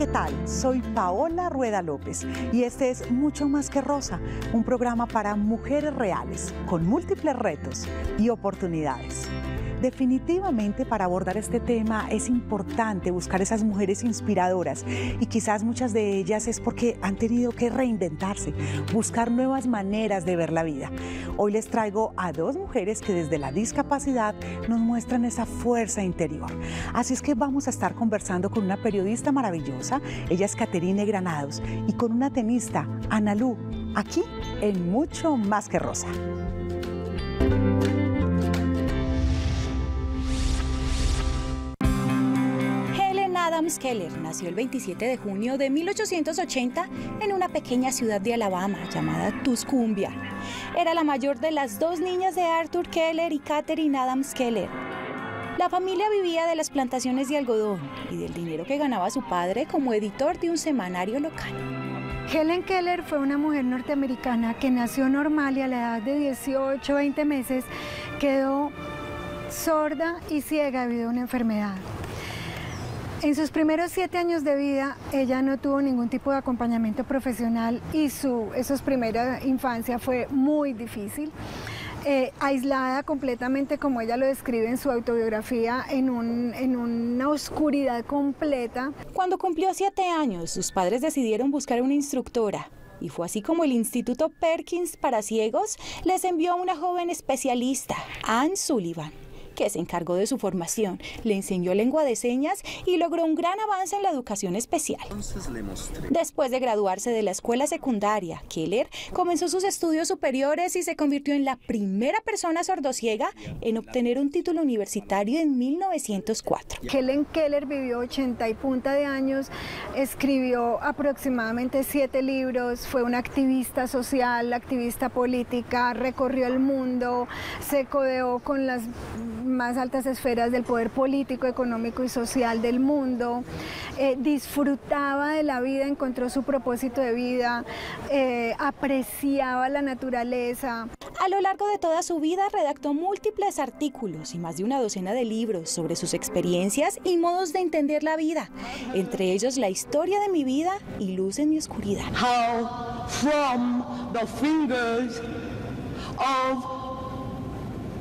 ¿qué tal? Soy Paola Rueda López y este es Mucho Más que Rosa, un programa para mujeres reales, con múltiples retos y oportunidades. Definitivamente para abordar este tema es importante buscar esas mujeres inspiradoras y quizás muchas de ellas es porque han tenido que reinventarse, buscar nuevas maneras de ver la vida. Hoy les traigo a dos mujeres que desde la discapacidad nos muestran esa fuerza interior. Así es que vamos a estar conversando con una periodista maravillosa, ella es Caterine Granados, y con una tenista, Analú, aquí en Mucho Más que Rosa. Adams Keller nació el 27 de junio de 1880 en una pequeña ciudad de Alabama llamada Tuscumbia. Era la mayor de las dos niñas de Arthur Keller y Katherine Adams Keller. La familia vivía de las plantaciones de algodón y del dinero que ganaba su padre como editor de un semanario local. Helen Keller fue una mujer norteamericana que nació normal y a la edad de 18 o 20 meses quedó sorda y ciega debido a una enfermedad. En sus primeros 7 años de vida, ella no tuvo ningún tipo de acompañamiento profesional y su primera infancia fue muy difícil. Aislada completamente, como ella lo describe en su autobiografía, en una oscuridad completa. Cuando cumplió 7 años, sus padres decidieron buscar una instructora. Y fue así como el Instituto Perkins para Ciegos les envió a una joven especialista, Anne Sullivan, que se encargó de su formación, le enseñó lengua de señas y logró un gran avance en la educación especial. Después de graduarse de la escuela secundaria, Keller comenzó sus estudios superiores y se convirtió en la primera persona sordociega en obtener un título universitario en 1904. Helen Keller vivió 80 y punta de años, escribió aproximadamente 7 libros, fue una activista social, activista política, recorrió el mundo, se codeó con las más altas esferas del poder político, económico y social del mundo, disfrutaba de la vida, encontró su propósito de vida, apreciaba la naturaleza. A lo largo de toda su vida redactó múltiples artículos y más de una docena de libros sobre sus experiencias y modos de entender la vida, entre ellos La historia de mi vida y Luz en mi oscuridad. How from the fingers of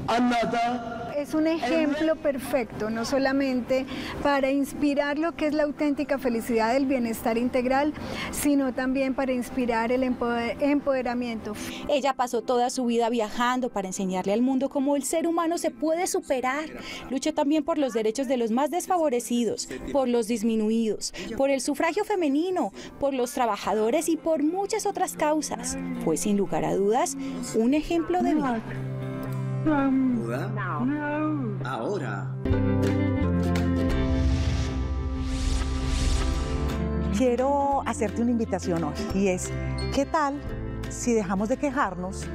another. Es un ejemplo perfecto, no solamente para inspirar lo que es la auténtica felicidad, el bienestar integral, sino también para inspirar el empoderamiento. Ella pasó toda su vida viajando para enseñarle al mundo cómo el ser humano se puede superar. Luchó también por los derechos de los más desfavorecidos, por los disminuidos, por el sufragio femenino, por los trabajadores y por muchas otras causas. Fue sin lugar a dudas un ejemplo de vida. Ahora. Quiero hacerte una invitación hoy y es, ¿qué tal si dejamos de quejarnos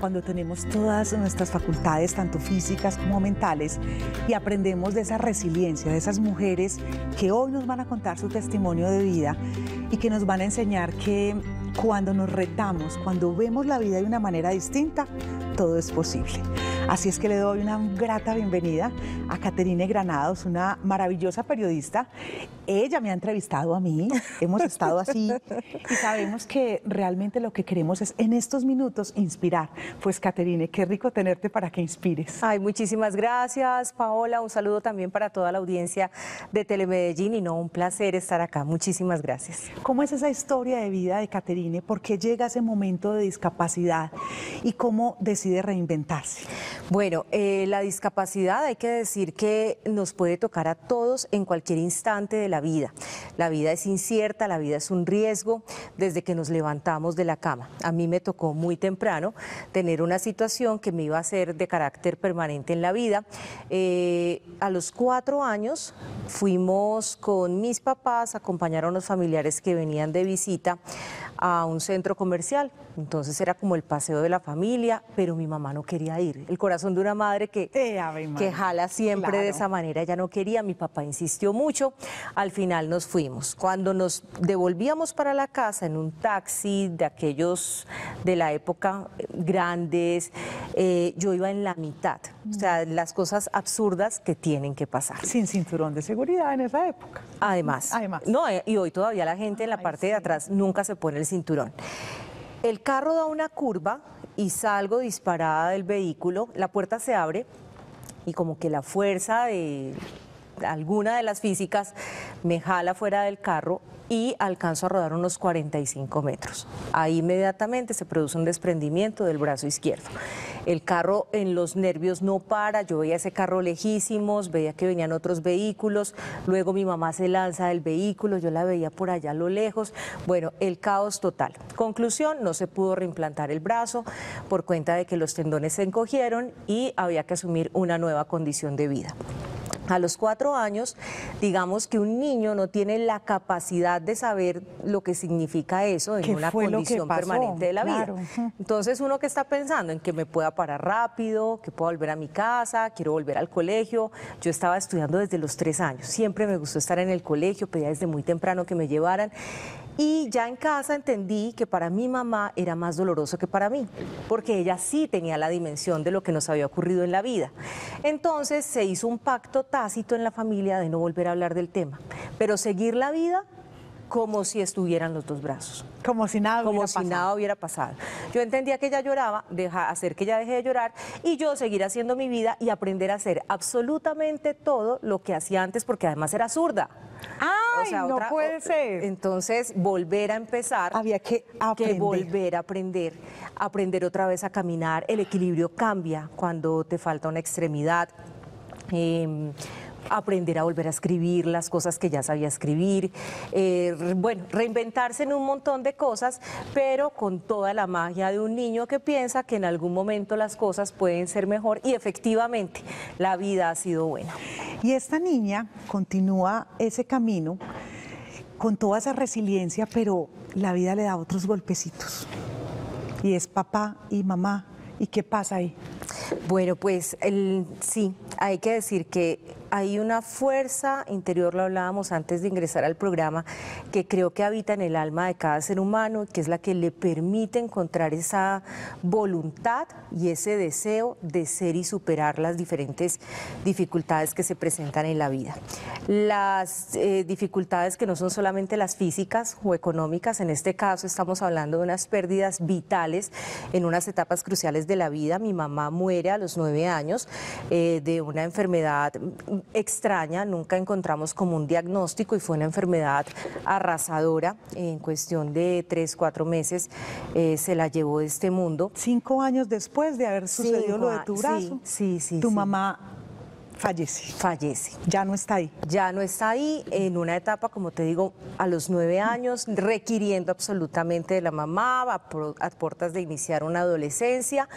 cuando tenemos todas nuestras facultades, tanto físicas como mentales, y aprendemos de esa resiliencia, de esas mujeres que hoy nos van a contar su testimonio de vida y que nos van a enseñar que cuando nos retamos, cuando vemos la vida de una manera distinta, todo es posible? Así es que le doy una grata bienvenida a Caterine Granados, una maravillosa periodista. Ella me ha entrevistado a mí, hemos estado así y sabemos que realmente lo que queremos es en estos minutos inspirar. Pues Caterine, qué rico tenerte para que inspires. Ay, muchísimas gracias, Paola. Un saludo también para toda la audiencia de Telemedellín y no, un placer estar acá. Muchísimas gracias. ¿Cómo es esa historia de vida de Caterine? ¿Por qué llega ese momento de discapacidad y cómo decide reinventarse? Bueno, la discapacidad hay que decir que nos puede tocar a todos en cualquier instante de la vida. La vida es incierta, la vida es un riesgo desde que nos levantamos de la cama. A mí me tocó muy temprano tener una situación que me iba a hacer de carácter permanente en la vida. A los 4 años fuimos con mis papás, acompañaron a los familiares que venían de visita a un centro comercial. Entonces era como el paseo de la familia, pero mi mamá no quería ir. El corazón de una madre que jala siempre, claro, de esa manera. Ella no quería, mi papá insistió mucho. Al final nos fuimos. Cuando nos devolvíamos para la casa en un taxi de aquellos de la época grandes, yo iba en la mitad. O sea, las cosas absurdas que tienen que pasar. Sin cinturón de seguridad en esa época. Además. No, y hoy todavía la gente en la parte de atrás nunca se pone el cinturón. El carro da una curva y salgo disparada del vehículo, la puerta se abre y como que la fuerza de alguna de las físicas me jala fuera del carro y alcanzo a rodar unos 45 metros. Ahí inmediatamente se produce un desprendimiento del brazo izquierdo. El carro en los nervios no para, yo veía ese carro lejísimos, veía que venían otros vehículos, luego mi mamá se lanza del vehículo, yo la veía por allá a lo lejos, bueno, el caos total. Conclusión, no se pudo reimplantar el brazo por cuenta de que los tendones se encogieron y había que asumir una nueva condición de vida. A los 4 años, digamos que un niño no tiene la capacidad de saber lo que significa eso en una condición permanente de la vida. Entonces uno que está pensando en que me pueda parar rápido, que pueda volver a mi casa, quiero volver al colegio. Yo estaba estudiando desde los 3 años, siempre me gustó estar en el colegio, pedía desde muy temprano que me llevaran. Y ya en casa entendí que para mi mamá era más doloroso que para mí, porque ella sí tenía la dimensión de lo que nos había ocurrido en la vida. Entonces se hizo un pacto tácito en la familia de no volver a hablar del tema, pero seguir la vida como si estuvieran los dos brazos. Como si nada hubiera pasado. Como si nada hubiera pasado. Yo entendía que ella lloraba, hacer que ella deje de llorar y yo seguir haciendo mi vida y aprender a hacer absolutamente todo lo que hacía antes, porque además era zurda. ¡Ay, o sea, no puede ser! Entonces, volver a empezar. Había que aprender. Que volver a aprender. Aprender otra vez a caminar. El equilibrio cambia cuando te falta una extremidad. Aprender a volver a escribir las cosas que ya sabía escribir, bueno, reinventarse en un montón de cosas, pero con toda la magia de un niño que piensa que en algún momento las cosas pueden ser mejor y efectivamente la vida ha sido buena. Y esta niña continúa ese camino con toda esa resiliencia, pero la vida le da otros golpecitos y es papá y mamá. ¿Y qué pasa ahí? Bueno, pues sí, hay que decir que hay una fuerza interior, lo hablábamos antes de ingresar al programa, que creo que habita en el alma de cada ser humano, que es la que le permite encontrar esa voluntad y ese deseo de ser y superar las diferentes dificultades que se presentan en la vida. Las dificultades que no son solamente las físicas o económicas, en este caso estamos hablando de unas pérdidas vitales en unas etapas cruciales de la vida. Mi mamá muere a los 9 años de una enfermedad extraña, nunca encontramos como un diagnóstico y fue una enfermedad arrasadora. En cuestión de 3, 4 meses se la llevó de este mundo. 5 años después de haber sucedido lo de tu brazo, tu mamá fallece. Fallece. Ya no está ahí. Ya no está ahí, en una etapa, como te digo, a los 9 años, requiriendo absolutamente de la mamá, a puertas de iniciar una adolescencia.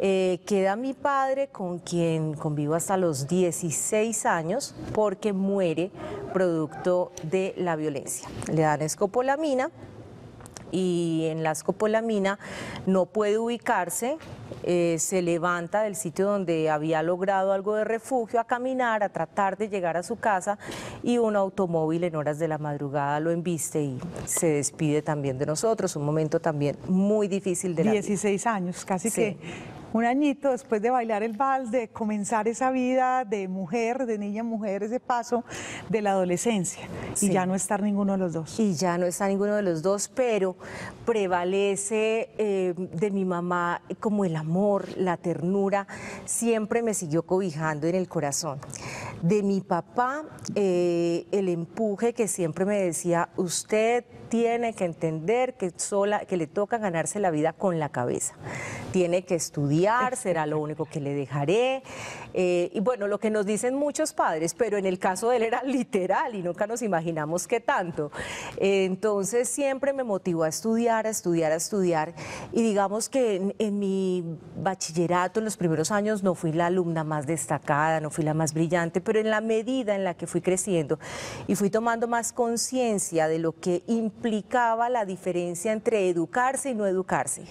Queda mi padre, con quien convivo hasta los 16 años, porque muere producto de la violencia. Le dan escopolamina y en la escopolamina no puede ubicarse. Se levanta del sitio donde había logrado algo de refugio a caminar, a tratar de llegar a su casa, y un automóvil en horas de la madrugada lo embiste y se despide también de nosotros. Un momento también muy difícil de la vida. 16 años, casi que un añito después de bailar el vals, de comenzar esa vida de mujer, de niña a mujer, ese paso de la adolescencia. Sí. Y ya no está ninguno de los dos. Y ya no está ninguno de los dos, pero prevalece de mi mamá como el amor, la ternura, siempre me siguió cobijando en el corazón. De mi papá, el empuje que siempre me decía, usted tiene que entender que le toca ganarse la vida con la cabeza. Tiene que estudiar, será lo único que le dejaré. Y bueno, lo que nos dicen muchos padres, pero en el caso de él era literal y nunca nos imaginamos qué tanto. Entonces siempre me motivó a estudiar, a estudiar, a estudiar. Y digamos que en mi bachillerato, en los primeros años, no fui la alumna más destacada, no fui la más brillante, pero en la medida en la que fui creciendo y fui tomando más conciencia de lo que implicaba la diferencia entre educarse y no educarse.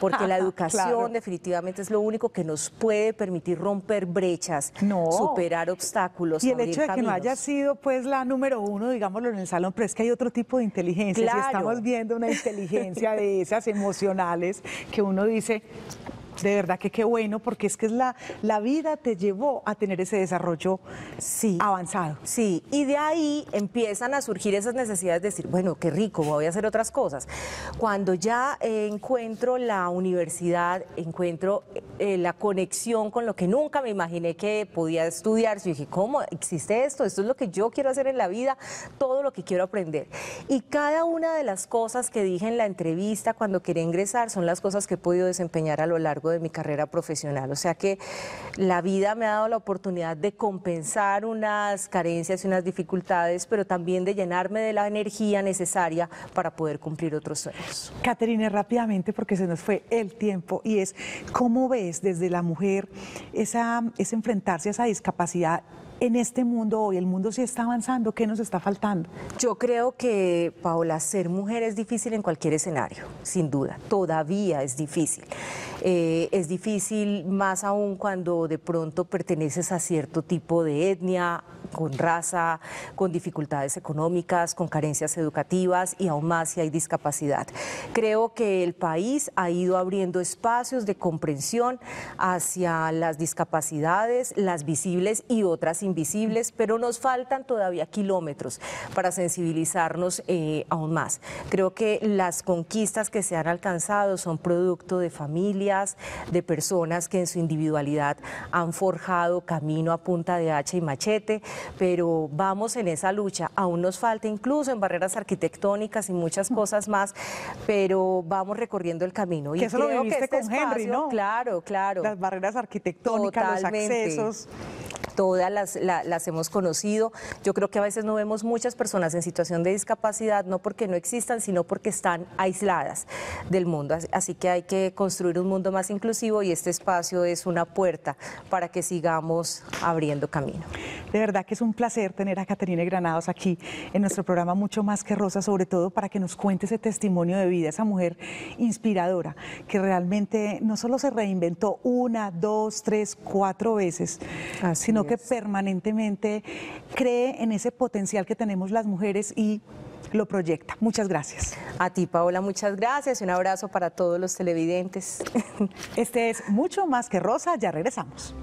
Porque la educación definitivamente es lo único que nos puede permitir romper brechas, superar obstáculos. Y el hecho de que no haya sido pues la número 1, digámoslo, en el salón, pero es que hay otro tipo de inteligencia. Claro. Si estamos viendo una inteligencia de esas emocionales que uno dice, De verdad que qué bueno, porque es que la vida te llevó a tener ese desarrollo avanzado. Sí, y de ahí empiezan a surgir esas necesidades de decir, bueno, qué rico, voy a hacer otras cosas. Cuando ya encuentro la universidad, encuentro la conexión con lo que nunca me imaginé que podía estudiar, yo dije, ¿cómo existe esto? Esto es lo que yo quiero hacer en la vida, todo lo que quiero aprender. Y cada una de las cosas que dije en la entrevista cuando quería ingresar son las cosas que he podido desempeñar a lo largo de mi carrera profesional. O sea que la vida me ha dado la oportunidad de compensar unas carencias y unas dificultades, pero también de llenarme de la energía necesaria para poder cumplir otros sueños. Caterine, rápidamente, porque se nos fue el tiempo, y es cómo ves desde la mujer es enfrentarse a esa discapacidad. En este mundo hoy, el mundo sí está avanzando, ¿qué nos está faltando? Yo creo que, Paola, ser mujer es difícil en cualquier escenario, sin duda, todavía es difícil. Es difícil más aún cuando de pronto perteneces a cierto tipo de etnia, con raza, con dificultades económicas, con carencias educativas y aún más si hay discapacidad. Creo que el país ha ido abriendo espacios de comprensión hacia las discapacidades, las visibles y otras invisibles, pero nos faltan todavía kilómetros para sensibilizarnos aún más. Creo que las conquistas que se han alcanzado son producto de familias, de personas que en su individualidad han forjado camino a punta de hacha y machete, pero vamos en esa lucha. Aún nos falta, incluso en barreras arquitectónicas y muchas cosas más, pero vamos recorriendo el camino. Que eso lo viviste con Henry, ¿no? Claro, claro. Las barreras arquitectónicas, los accesos. Todas las hemos conocido. Yo creo que a veces no vemos muchas personas en situación de discapacidad, no porque no existan, sino porque están aisladas del mundo. Así que hay que construir un mundo más inclusivo y este espacio es una puerta para que sigamos abriendo camino. De verdad que es un placer tener a Caterine Granados aquí en nuestro programa Mucho Más que Rosa, sobre todo para que nos cuente ese testimonio de vida, esa mujer inspiradora que realmente no solo se reinventó 1, 2, 3, 4 veces, sino que permanentemente cree en ese potencial que tenemos las mujeres y lo proyecta. Muchas gracias. A ti, Paola, muchas gracias. Un abrazo para todos los televidentes. Este es Mucho Más que Rosa. Ya regresamos.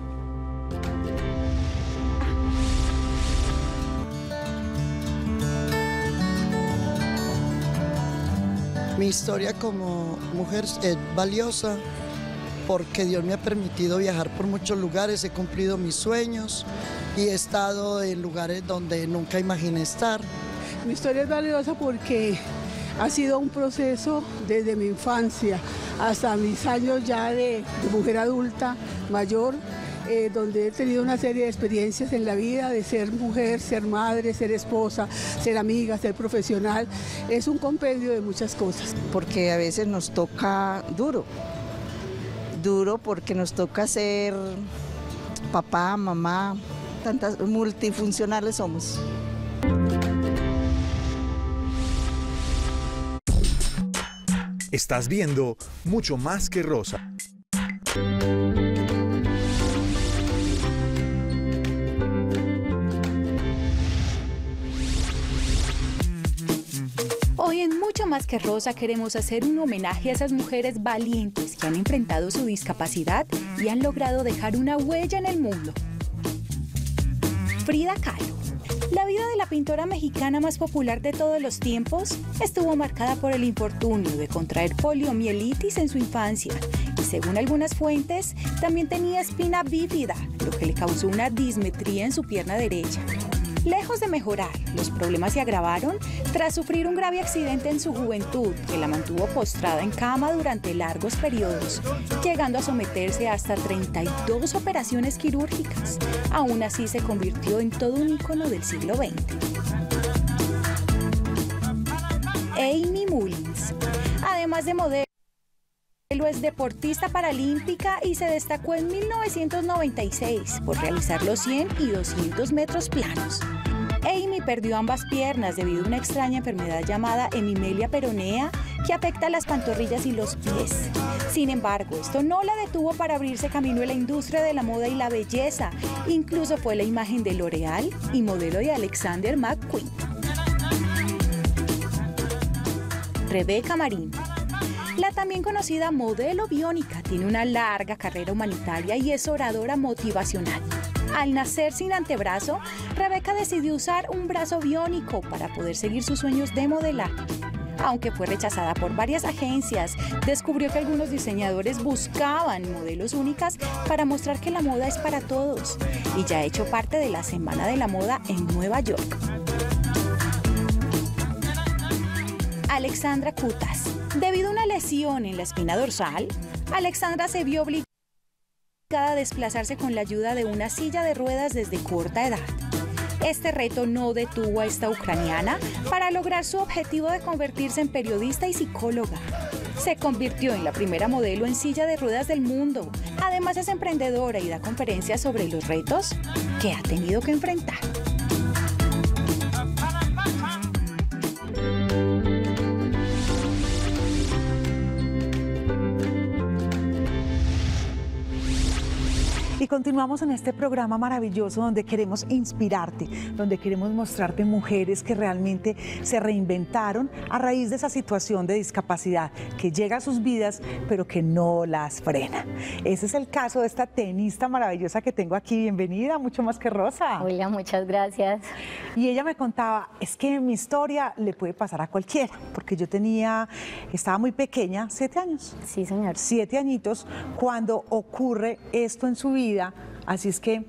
Mi historia como mujer es valiosa, porque Dios me ha permitido viajar por muchos lugares, he cumplido mis sueños y he estado en lugares donde nunca imaginé estar. Mi historia es valiosa porque ha sido un proceso desde mi infancia hasta mis años ya de mujer adulta, mayor, donde he tenido una serie de experiencias en la vida de ser mujer, ser madre, ser esposa, ser amiga, ser profesional. Es un compendio de muchas cosas. Porque a veces nos toca duro porque nos toca ser papá, mamá, tantas multifuncionales somos. Estás viendo Mucho Más que Rosa. Hoy en Mucho Más que Rosa queremos hacer un homenaje a esas mujeres valientes que han enfrentado su discapacidad y han logrado dejar una huella en el mundo. Frida Kahlo. La vida de la pintora mexicana más popular de todos los tiempos estuvo marcada por el infortunio de contraer poliomielitis en su infancia y, según algunas fuentes, también tenía espina bífida, lo que le causó una dismetría en su pierna derecha. Lejos de mejorar, los problemas se agravaron tras sufrir un grave accidente en su juventud que la mantuvo postrada en cama durante largos periodos, llegando a someterse a hasta 32 operaciones quirúrgicas. Aún así se convirtió en todo un ícono del siglo XX. Amy Mullins, además de modelo, es deportista paralímpica y se destacó en 1996 por realizar los 100 y 200 metros planos. Amy perdió ambas piernas debido a una extraña enfermedad llamada emimelia peronea que afecta las pantorrillas y los pies. Sin embargo, esto no la detuvo para abrirse camino en la industria de la moda y la belleza. Incluso fue la imagen de L'Oreal y modelo de Alexander McQueen. Rebeca Marín. La también conocida modelo biónica tiene una larga carrera humanitaria y es oradora motivacional. Al nacer sin antebrazo, Rebeca decidió usar un brazo biónico para poder seguir sus sueños de modelar. Aunque fue rechazada por varias agencias, descubrió que algunos diseñadores buscaban modelos únicas para mostrar que la moda es para todos, y ya ha hecho parte de la Semana de la Moda en Nueva York. Alexandra Kutas. Debido a una lesión en la espina dorsal, Alexandra se vio obligada a desplazarse con la ayuda de una silla de ruedas desde corta edad. Este reto no detuvo a esta ucraniana para lograr su objetivo de convertirse en periodista y psicóloga. Se convirtió en la primera modelo en silla de ruedas del mundo. Además es emprendedora y da conferencias sobre los retos que ha tenido que enfrentar. Y continuamos en este programa maravilloso donde queremos inspirarte, donde queremos mostrarte mujeres que realmente se reinventaron a raíz de esa situación de discapacidad que llega a sus vidas, pero que no las frena. Ese es el caso de esta tenista maravillosa que tengo aquí. Bienvenida, Mucho Más que Rosa. Hola, muchas gracias. Y ella me contaba, es que mi historia le puede pasar a cualquiera, porque yo estaba muy pequeña, 7 años. Sí, señor. 7 añitos cuando ocurre esto en su vida. Así es que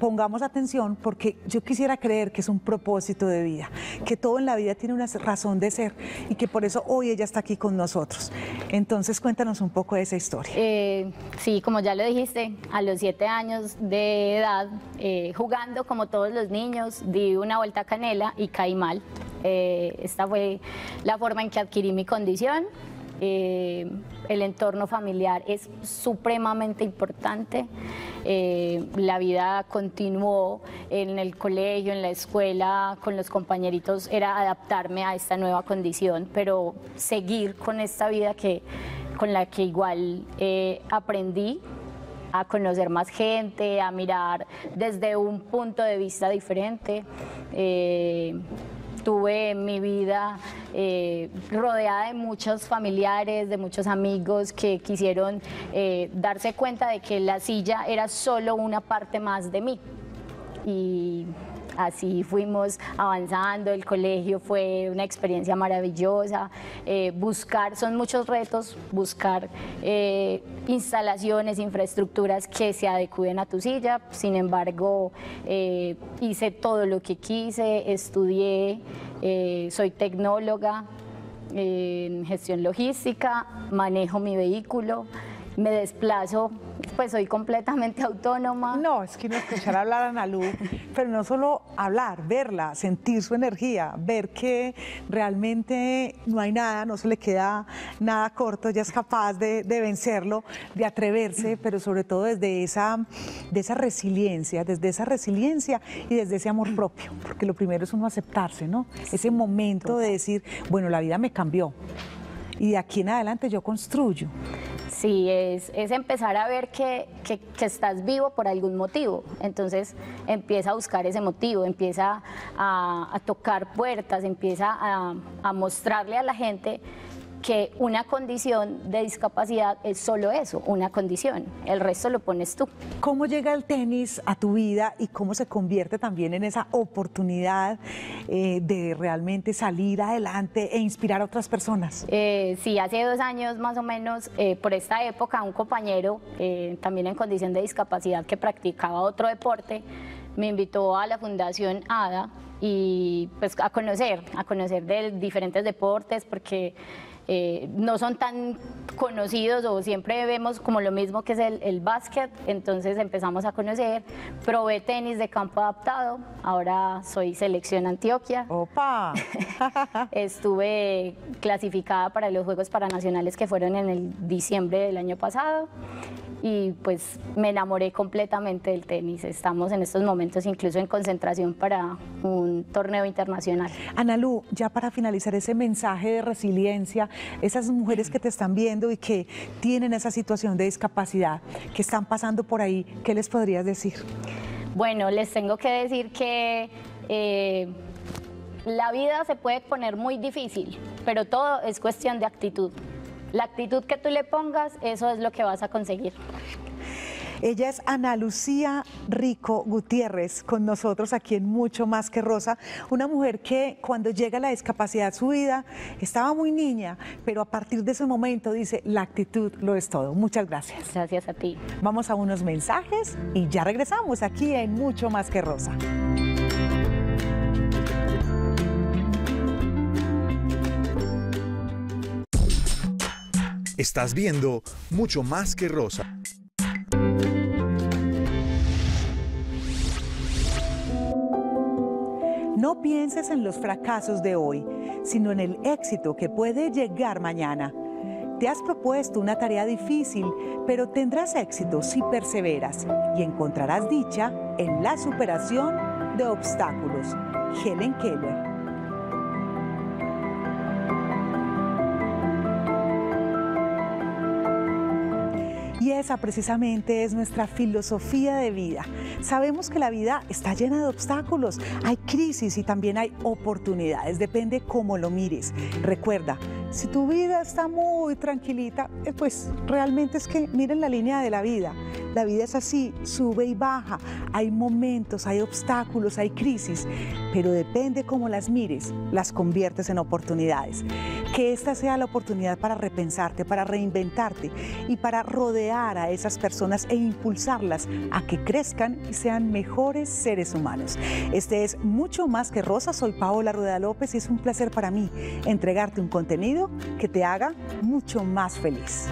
pongamos atención, porque yo quisiera creer que es un propósito de vida, que todo en la vida tiene una razón de ser y que por eso hoy ella está aquí con nosotros. Entonces cuéntanos un poco de esa historia. Sí, como ya lo dijiste, a los 7 años de edad, jugando como todos los niños, di una vuelta a canela y caí mal. Esta fue la forma en que adquirí mi condición. El entorno familiar es supremamente importante. La vida continuó en el colegio, en la escuela, con los compañeritos. Era adaptarme a esta nueva condición, pero seguir con esta vida con la que igual aprendí a conocer más gente, a mirar desde un punto de vista diferente. Tuve mi vida rodeada de muchos familiares, de muchos amigos que quisieron darse cuenta de que la silla era solo una parte más de mí. Y así fuimos avanzando. El colegio fue una experiencia maravillosa. Son muchos retos, buscar instalaciones, infraestructuras que se adecúen a tu silla. Sin embargo, hice todo lo que quise, estudié, soy tecnóloga en gestión logística, manejo mi vehículo, me desplazo, pues soy completamente autónoma. No, es que no escuchar hablar a Analú, pero no solo hablar, verla, sentir su energía, ver que realmente no hay nada, no se le queda nada corto, ella es capaz de vencerlo, de atreverse, pero sobre todo desde esa resiliencia y desde ese amor propio, porque lo primero es uno aceptarse, ¿no? Ese momento de decir, bueno, la vida me cambió y de aquí en adelante yo construyo. Sí, es empezar a ver que estás vivo por algún motivo. Entonces empieza a buscar ese motivo, empieza a tocar puertas, empieza a mostrarle a la gente que una condición de discapacidad es solo eso, una condición, el resto lo pones tú. ¿Cómo llega el tenis a tu vida y cómo se convierte también en esa oportunidad de realmente salir adelante e inspirar a otras personas? Sí, hace 2 años más o menos, por esta época, un compañero también en condición de discapacidad que practicaba otro deporte, me invitó a la Fundación ADA y pues a conocer de diferentes deportes, porque no son tan conocidos o siempre vemos como lo mismo que es el básquet. Entonces empezamos a conocer, probé tenis de campo adaptado, ahora soy selección Antioquia. ¡Opa! Estuve clasificada para los Juegos Paranacionales que fueron en el diciembre del año pasado y pues me enamoré completamente del tenis. Estamos en estos momentos incluso en concentración para un torneo internacional. Analú, ya para finalizar ese mensaje de resiliencia, esas mujeres que te están viendo y que tienen esa situación de discapacidad, que están pasando por ahí, ¿qué les podrías decir? Bueno, les tengo que decir que la vida se puede poner muy difícil, pero todo es cuestión de actitud. La actitud que tú le pongas, eso es lo que vas a conseguir. Ella es Ana Lucía Rico Gutiérrez, con nosotros aquí en Mucho Más que Rosa, una mujer que cuando llega la discapacidad a su vida, estaba muy niña, pero a partir de ese momento dice, la actitud lo es todo. Muchas gracias. Gracias a ti. Vamos a unos mensajes y ya regresamos aquí en Mucho Más que Rosa. Estás viendo Mucho Más que Rosa. No pienses en los fracasos de hoy, sino en el éxito que puede llegar mañana. Te has propuesto una tarea difícil, pero tendrás éxito si perseveras y encontrarás dicha en la superación de obstáculos. Helen Keller. Y esa precisamente es nuestra filosofía de vida. Sabemos que la vida está llena de obstáculos, hay crisis y también hay oportunidades, depende cómo lo mires. Recuerda, si tu vida está muy tranquilita, pues realmente es que miren la línea de la vida. La vida es así, sube y baja, hay momentos, hay obstáculos, hay crisis, pero depende cómo las mires, las conviertes en oportunidades. Que esta sea la oportunidad para repensarte, para reinventarte y para rodear a esas personas e impulsarlas a que crezcan y sean mejores seres humanos. Este es Mucho Más que Rosa, soy Paola Rueda López y es un placer para mí entregarte un contenido que te haga mucho más feliz.